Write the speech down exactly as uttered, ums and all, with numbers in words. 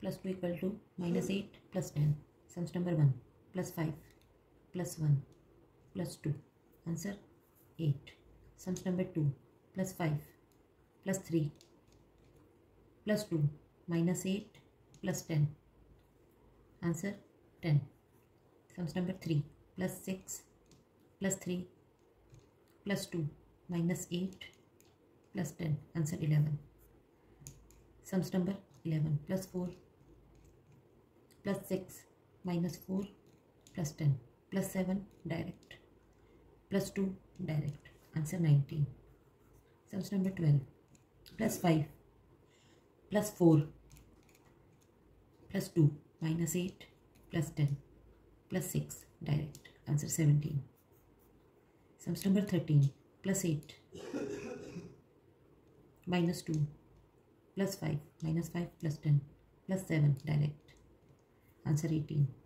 plus two equal to minus eight plus ten. Sums number one plus five plus one plus two. Answer eight. Sums number two plus five plus three plus two minus eight plus ten. Answer ten. Sums number three plus six plus three plus two minus eight plus ten. Answer eleven. Sums number eleven plus four plus six minus four plus ten plus seven direct plus two direct. Answer nineteen. Sums number twelve plus five plus four plus two minus eight plus ten plus six direct. Answer seventeen. Sums number thirteen plus eight minus two plus five minus five plus ten plus seven direct. Answer eighteen.